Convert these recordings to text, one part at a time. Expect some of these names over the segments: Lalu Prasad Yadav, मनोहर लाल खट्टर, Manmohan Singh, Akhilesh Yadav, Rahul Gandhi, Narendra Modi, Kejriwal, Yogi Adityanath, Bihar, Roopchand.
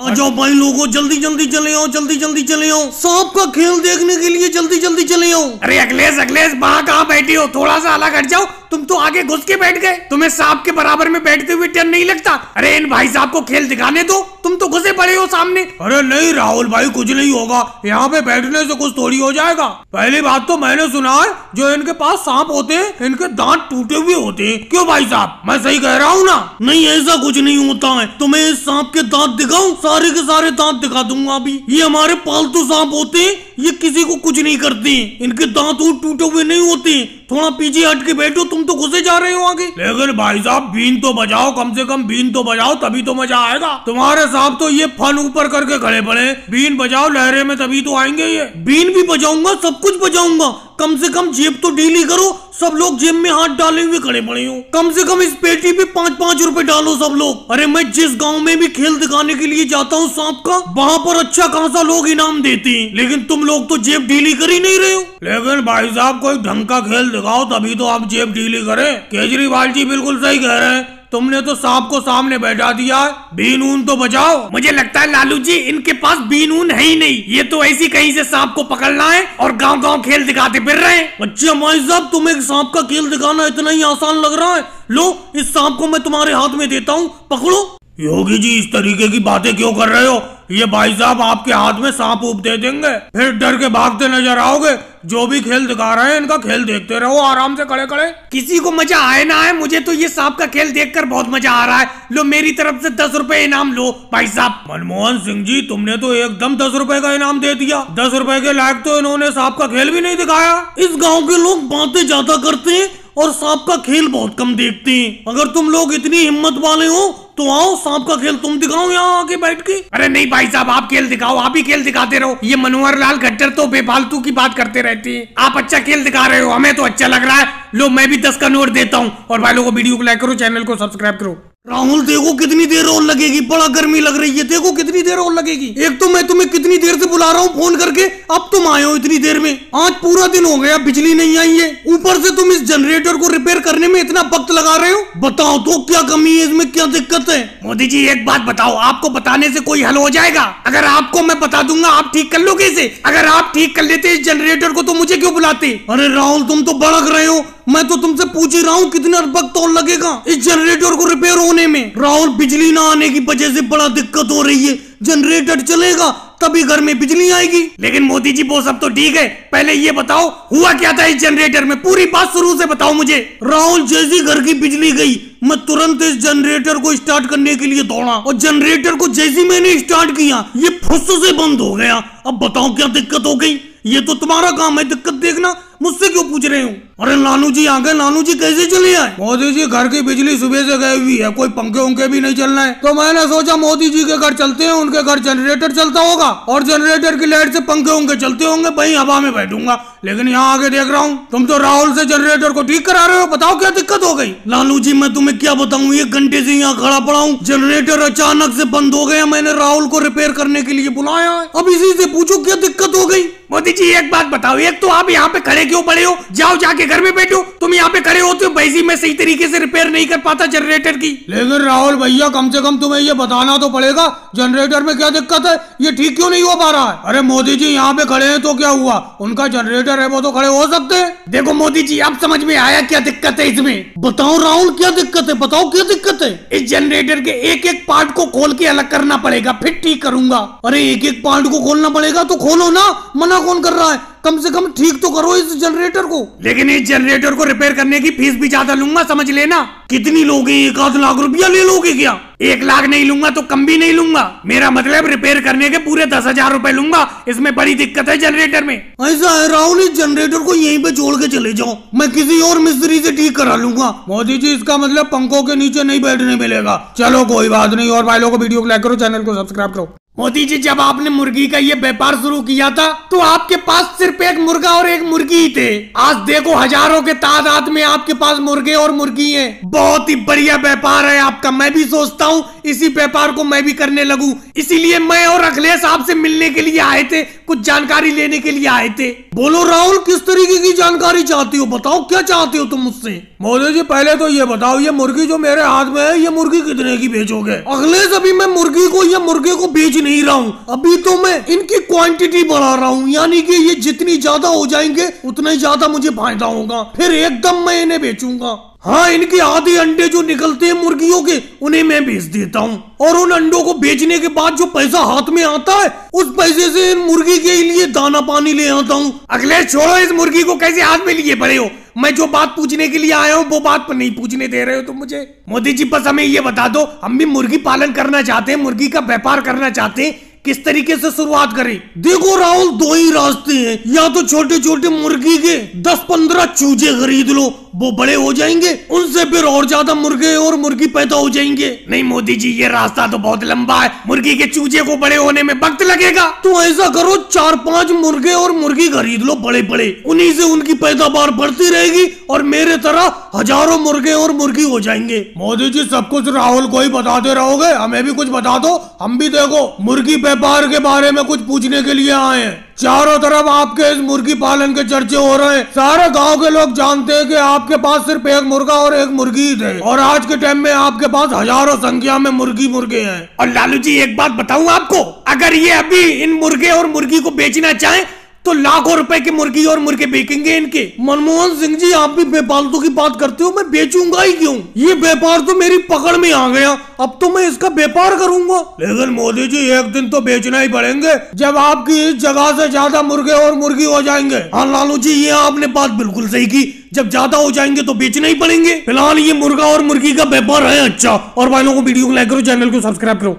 आ जाओ भाई लोगों, जल्दी जल्दी चले आओ, जल्दी जल्दी चले आओ, सांप का खेल देखने के लिए जल्दी जल्दी चले आओ। अरे अखिलेश अखिलेश, वहाँ कहाँ बैठी हो, थोड़ा सा अलग हट जाओ। तुम तो आगे घुस के बैठ गए, तुम्हें सांप के बराबर में बैठते हुए डर नहीं लगता। अरे इन भाई साहब को खेल दिखाने दो, तुम तो घुसे पड़े हो सामने। अरे नहीं राहुल भाई, कुछ नहीं होगा, यहाँ पे बैठने से कुछ थोड़ी हो जाएगा। पहली बात तो मैंने सुना है जो इनके पास सांप होते हैं इनके दांत टूटे हुए होते हैं। क्यों भाई साहब, मैं सही कह रहा हूँ ना? नहीं, ऐसा कुछ नहीं होता है। तुम्हें इस सांप के दांत दिखाऊं, सारे के सारे दांत दिखा दूंगा अभी। ये हमारे पालतू सांप होते हैं, ये किसी को कुछ नहीं करते, इनके दांत टूटे हुए नहीं होते। थोड़ा पीछे हट के बैठो, तुम तो घुसे जा रहे हो आगे। लेकिन भाई साहब बीन तो बजाओ, कम से कम बीन तो बजाओ, तभी तो मजा आएगा। तुम्हारे साहब तो ये फन ऊपर करके खड़े पड़े, बीन बजाओ लहरे में तभी तो आएंगे। ये बीन भी बजाऊंगा, सब कुछ बजाऊंगा, कम से कम जेब तो ढीली करो। सब लोग जेब में हाथ डाले हुए खड़े पड़े हो, कम से कम इस पेटी पे 5-5 रुपए डालो सब लोग। अरे मैं जिस गांव में भी खेल दिखाने के लिए जाता हूँ सांप का, वहाँ पर अच्छा खासा लोग इनाम देते हैं, लेकिन तुम लोग तो जेब ढीली कर ही नहीं रहे हो। लेकिन भाई साहब कोई ढंग का खेल दिखाओ तभी तो आप जेब ढीली करें। केजरीवाल जी बिल्कुल सही कह रहे हैं, तुमने तो सांप को सामने बैठा दिया। बीन ऊन तो बजाओ। मुझे लगता है लालू जी इनके पास बीन ऊन है ही नहीं, ये तो ऐसी कहीं से सांप को पकड़ना है और गांव गांव खेल दिखाते फिर रहे हैं। अच्छा भाई साहब, तुम्हें सांप का खेल दिखाना इतना ही आसान लग रहा है? लो इस सांप को मैं तुम्हारे हाथ में देता हूँ, पकड़ो। योगी जी इस तरीके की बातें क्यों कर रहे हो? ये भाई साहब आपके हाथ में सांप ऊप दे देंगे, फिर डर के भागते नजर आओगे। जो भी खेल दिखा रहे हैं इनका खेल देखते रहो आराम से खड़े खड़े। किसी को मजा आए ना आए, मुझे तो ये सांप का खेल देखकर बहुत मजा आ रहा है। लो मेरी तरफ से 10 रुपए इनाम लो भाई साहब। मनमोहन सिंह जी तुमने तो एकदम 10 रुपए का इनाम दे दिया, 10 रुपए के लायक तो इन्होंने सांप का खेल भी नहीं दिखाया। इस गाँव के लोग बातें ज्यादा करते हैं और सांप का खेल बहुत कम देखते हैं। अगर तुम लोग इतनी हिम्मत वाले हो तो आओ, सांप का खेल तुम दिखाओ यहाँ आके बैठ के। अरे नहीं भाई साहब, आप खेल दिखाओ, आप ही खेल दिखाते रहो। ये मनोहर लाल खट्टर तो बेफालतू की बात करते रहती है, आप अच्छा खेल दिखा रहे हो, हमें तो अच्छा लग रहा है। लो मैं भी 10 का नोट देता हूँ। और भाई लोगों, वीडियो को लाइक करो, चैनल को सब्सक्राइब करो। राहुल देखो कितनी देर और लगेगी, बड़ा गर्मी लग रही है, देखो कितनी देर और लगेगी। एक तो मैं तुम्हें कितनी देर से बुला रहा हूँ फोन करके, अब तुम आए हो इतनी देर में। आज पूरा दिन हो गया बिजली नहीं आई है, ऊपर से तुम इस जनरेटर को रिपेयर करने में इतना वक्त लगा रहे हो। बताओ तो क्या कमी है इसमें, क्या दिक्कत है? मोदी जी एक बात बताओ, आपको बताने से कोई हल हो जाएगा? अगर आपको मैं बता दूंगा आप ठीक कर लोगे इसे? अगर आप ठीक कर लेते इस जनरेटर को तो मुझे क्यों बुलाते? अरे राहुल तुम तो भड़क रहे हो, मैं तो तुमसे पूछ ही रहा हूँ कितना वक्त और लगेगा इस जनरेटर को रिपेयर होने में। राहुल बिजली ना आने की वजह से बड़ा दिक्कत हो रही है, जनरेटर चलेगा तभी घर में बिजली आएगी। लेकिन मोदी जी वो सब तो ठीक है, पहले ये बताओ हुआ क्या था इस जनरेटर में, पूरी बात शुरू से बताओ मुझे। राहुल जैसी घर की बिजली गई मैं तुरंत इस जनरेटर को स्टार्ट करने के लिए दौड़ा और जनरेटर को जैसी मैंने स्टार्ट किया ये फुस से बंद हो गया। अब बताओ क्या दिक्कत हो गई? ये तो तुम्हारा काम है दिक्कत देखना, मुझसे क्यों पूछ रहे हो? अरे लालू जी आ गए, लालू जी कैसे चले आए? मोदी जी घर की बिजली सुबह से गई हुई है, कोई पंखे उनके भी नहीं चल रहे हैं, तो मैंने सोचा मोदी जी के घर चलते हैं, उनके घर जनरेटर चलता होगा और जनरेटर की लाइट से पंखे उनके चलते होंगे, वही हवा में बैठूंगा। लेकिन यहाँ आगे देख रहा हूँ तुम तो राहुल से जनरेटर को ठीक करा रहे हो, बताओ क्या दिक्कत हो गई? लालू जी मैं तुम्हें क्या बताऊँ, 1 घंटे से यहाँ खड़ा पड़ा हूँ, जनरेटर अचानक से बंद हो गया, मैंने राहुल को रिपेयर करने के लिए बुलाया है, अब इसी से पूछो क्या दिक्कत हो गई? मोदी जी एक बात बताओ, एक तो आप यहाँ पे खड़े क्यों पड़े हो, जाओ जाके घर में बैठो। तुम यहाँ पे खड़े होते हो वैसे मैं सही तरीके से रिपेयर नहीं कर पाता जनरेटर की। लेकिन राहुल भैया कम से कम तुम्हें ये बताना तो पड़ेगा जनरेटर में क्या दिक्कत है, ये ठीक क्यों नहीं हो पा रहा है? अरे मोदी जी यहाँ पे खड़े हैं तो क्या हुआ, उनका जनरेटर है वो तो खड़े हो सकते हैं। देखो मोदी जी अब समझ में आया क्या दिक्कत है इसमें? बताओ राहुल क्या दिक्कत है, बताओ क्या दिक्कत है? इस जनरेटर के एक पार्ट को खोल के अलग करना पड़ेगा फिर ठीक करूंगा। अरे एक पार्ट को खोलना पड़ेगा तो खोलो ना, मना कौन कर रहा है, कम से कम ठीक तो करो इस जनरेटर को। लेकिन इस जनरेटर को रिपेयर करने की फीस भी ज्यादा लूंगा समझ लेना। कितनी लोगे, 1-1 लाख रुपया ले लोगे क्या? 1 लाख नहीं लूंगा तो कम भी नहीं लूंगा, मेरा मतलब रिपेयर करने के पूरे 10,000 रुपए लूंगा। इसमें बड़ी दिक्कत है जनरेटर में। ऐसा है राहुल इस जनरेटर को यहीं पे छोड़ के चले जाओ, मैं किसी और मिस्त्री से ठीक करा लूंगा। मोदी जी इसका मतलब पंखों के नीचे नहीं बैठने मिलेगा। चलो कोई बात नहीं। और भाई लोगों को वीडियो को लाइक करो, चैनल को सब्सक्राइब करो। मोदी जी, जब आपने मुर्गी का ये व्यापार शुरू किया था तो आपके पास सिर्फ एक मुर्गा और एक मुर्गी ही थे। आज देखो हजारों के तादाद में आपके पास मुर्गे और मुर्गी हैं। बहुत ही बढ़िया व्यापार है आपका। मैं भी सोचता हूँ इसी व्यापार को मैं भी करने लगूं। इसीलिए मैं और अखिलेश आपसे मिलने के लिए आए थे, कुछ जानकारी लेने के लिए आए थे। बोलो राहुल, किस तरीके की जानकारी चाहती हो? बताओ क्या चाहते हो तुम मुझसे? मोदी जी, पहले तो ये बताओ ये मुर्गी जो मेरे हाथ में है, ये मुर्गी कितने की बेचोगे? अखिलेश, अभी मैं मुर्गी को या मुर्गे को बेच नहीं रहा हूँ, अभी तो मैं इनकी क्वांटिटी बढ़ा रहा हूँ, यानी कि ये जितनी ज्यादा हो जाएंगे उतना ही ज्यादा मुझे फायदा होगा, फिर एकदम मैं इन्हें बेचूंगा। हाँ, इनके आधे अंडे जो निकलते हैं मुर्गियों के, उन्हें मैं बेच देता हूँ, और उन अंडों को बेचने के बाद जो पैसा हाथ में आता है उस पैसे से इन मुर्गी के लिए दाना पानी ले आता हूँ। अखिलेश, छोड़ो, इस मुर्गी को कैसे हाथ में लिए पड़े हो? मैं जो बात पूछने के लिए आया हूँ वो बात पर नहीं पूछने दे रहे हो तुम मुझे। मोदी जी, बस हमें ये बता दो, हम भी मुर्गी पालन करना चाहते हैं, मुर्गी का व्यापार करना चाहते हैं, किस तरीके से शुरुआत करें? देखो राहुल, दो ही रास्ते हैं, या तो छोटे छोटे मुर्गी के 10-15 चूजे खरीद लो, वो बड़े हो जाएंगे, उनसे फिर और ज्यादा मुर्गे और मुर्गी पैदा हो जाएंगे। नहीं मोदी जी, ये रास्ता तो बहुत लंबा है, मुर्गी के चूजे को बड़े होने में वक्त लगेगा, तो ऐसा करो 4-5 मुर्गे और मुर्गी खरीद लो बड़े बड़े, उन्हीं से उनकी पैदावार बढ़ती रहेगी और मेरे तरह हजारों मुर्गे और मुर्गी हो जाएंगे। मोदी जी, सब कुछ राहुल को ही बताते रहोगे, हमें भी कुछ बता दो, हम भी देखो मुर्गी व्यापार के बारे में कुछ पूछने के लिए आए हैं। चारों तरफ आपके इस मुर्गी पालन के चर्चे हो रहे हैं, सारे गांव के लोग जानते हैं कि आपके पास सिर्फ एक मुर्गा और एक मुर्गी थे, और आज के टाइम में आपके पास हजारों संख्या में मुर्गी मुर्गे हैं। और लालू जी, एक बात बताऊं आपको, अगर ये अभी इन मुर्गे और मुर्गी को बेचना चाहें तो लाखों रुपए के मुर्गी और मुर्गे बेचेंगे इनके। मनमोहन सिंह जी, आप भी बेपालतू की बात करते हो, मैं बेचूंगा ही क्यों? ये व्यापार तो मेरी पकड़ में आ गया, अब तो मैं इसका व्यापार करूंगा। लेकिन मोदी जी, एक दिन तो बेचना ही पड़ेंगे, जब आपकी इस जगह से ज्यादा मुर्गे और मुर्गी हो जाएंगे। हाँ लालू जी, ये आपने बात बिल्कुल सही की, जब ज्यादा हो जाएंगे तो बेचना ही पड़ेंगे। फिलहाल ये मुर्गा और मुर्गी का व्यापार है। अच्छा, और भाइयों को वीडियो को लाइक करो, चैनल को सब्सक्राइब करो।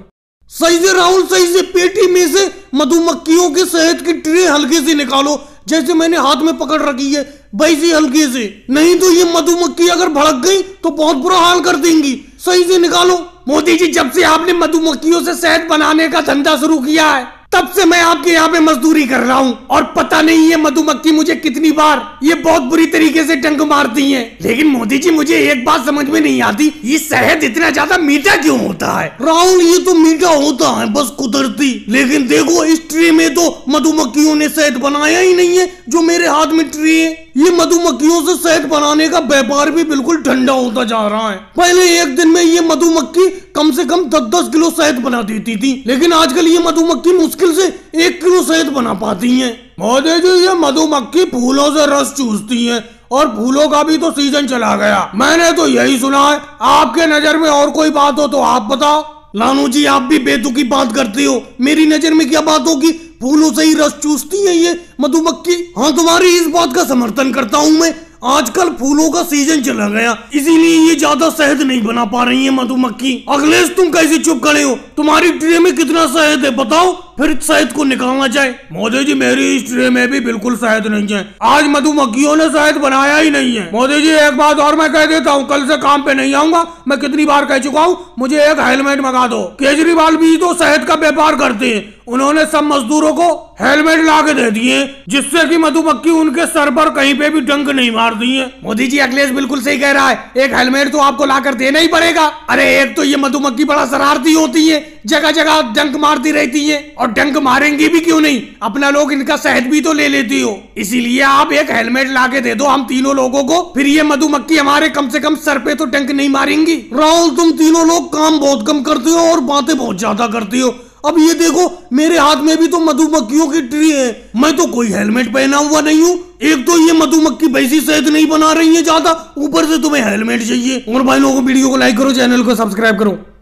सही से राहुल, सही से पेटी में से मधुमक्खियों के शहद की ट्रे हल्के से निकालो, जैसे मैंने हाथ में पकड़ रखी है वैसी हल्के से, नहीं तो ये मधुमक्खी अगर भड़क गई तो बहुत बुरा हाल कर देंगी, सही से निकालो। मोदी जी, जब से आपने मधुमक्खियों से शहद बनाने का धंधा शुरू किया है तब से मैं आपके यहाँ पे मजदूरी कर रहा हूँ, और पता नहीं है मधुमक्खी मुझे कितनी बार ये बहुत बुरी तरीके से डंक मारती है। लेकिन मोदी जी, मुझे एक बात समझ में नहीं आती, ये शहद इतना ज्यादा मीठा क्यों होता है? राहुल, ये तो मीठा होता है बस कुदरती, लेकिन देखो इस ट्रे में तो मधुमक्खियों ने शहद बनाया ही नहीं है, जो मेरे हाथ में ट्रे है। ये मधुमक्खियों से शहद बनाने का व्यापार भी बिल्कुल ठंडा होता जा रहा है। पहले एक दिन में ये मधुमक्खी कम से कम 10-10 किलो शहद बना देती थी, लेकिन आजकल ये मधुमक्खी मुश्किल से 1 किलो शहद बना पाती है। मोदी जी, ये मधुमक्खी फूलों से रस चूसती है, और फूलों का भी तो सीजन चला गया, मैंने तो यही सुना है। आपके नजर में और कोई बात हो तो आप बताओ। लालू जी, आप भी बेतुकी बात करते हो, मेरी नजर में क्या बात होगी? फूलों से ही रस चूसती है ये मधुमक्खी। हाँ, तुम्हारी इस बात का समर्थन करता हूँ मैं, आजकल फूलों का सीजन चला गया, इसीलिए ये ज्यादा शहद नहीं बना पा रही है मधुमक्खी। अखिलेश, तुम कैसे चुप खड़े हो? तुम्हारी ट्रे में कितना शहद है बताओ, फिर शहद को निकालना चाहिए। मोदी जी, मेरी इस ट्रे में भी बिल्कुल शहद नहीं है, आज मधुमक्खियों ने शहद बनाया ही नहीं है। मोदी जी, एक बात और मैं कह देता हूँ, कल से काम पे नहीं आऊंगा, मैं कितनी बार कह चुका हूँ, मुझे एक हेलमेट मंगा दो। केजरीवाल भी तो शहद का व्यापार करते हैं, उन्होंने सब मजदूरों को हेलमेट ला के दे दिए, जिससे कि मधुमक्खी उनके सर पर कहीं पे भी डंक नहीं मार दी है। मोदी जी, अखिलेश बिल्कुल सही कह रहा है, एक हेलमेट तो आपको लाकर देना ही पड़ेगा। अरे, एक तो ये मधुमक्खी बड़ा शरारती होती है, जगह जगह डंक मारती रहती है, और डंक मारेंगी भी क्यों नहीं, अपना लोग इनका शहद भी तो ले लेती हो, इसीलिए आप एक हेलमेट ला के दे दो हम तीनों लोगों को, फिर ये मधुमक्खी हमारे कम से कम सर पे तो डंक नहीं मारेंगी। राहुल, तुम तीनों लोग काम बहुत कम करते हो और बातें बहुत ज्यादा करते हो। अब ये देखो, मेरे हाथ में भी तो मधुमक्खियों की ट्री है, मैं तो कोई हेलमेट पहना हुआ नहीं हूँ। एक तो ये मधुमक्खी वैसी शहद नहीं बना रही है ज्यादा, ऊपर से तुम्हें हेलमेट चाहिए। और भाई लोगों, वीडियो को लाइक करो, चैनल को सब्सक्राइब करो।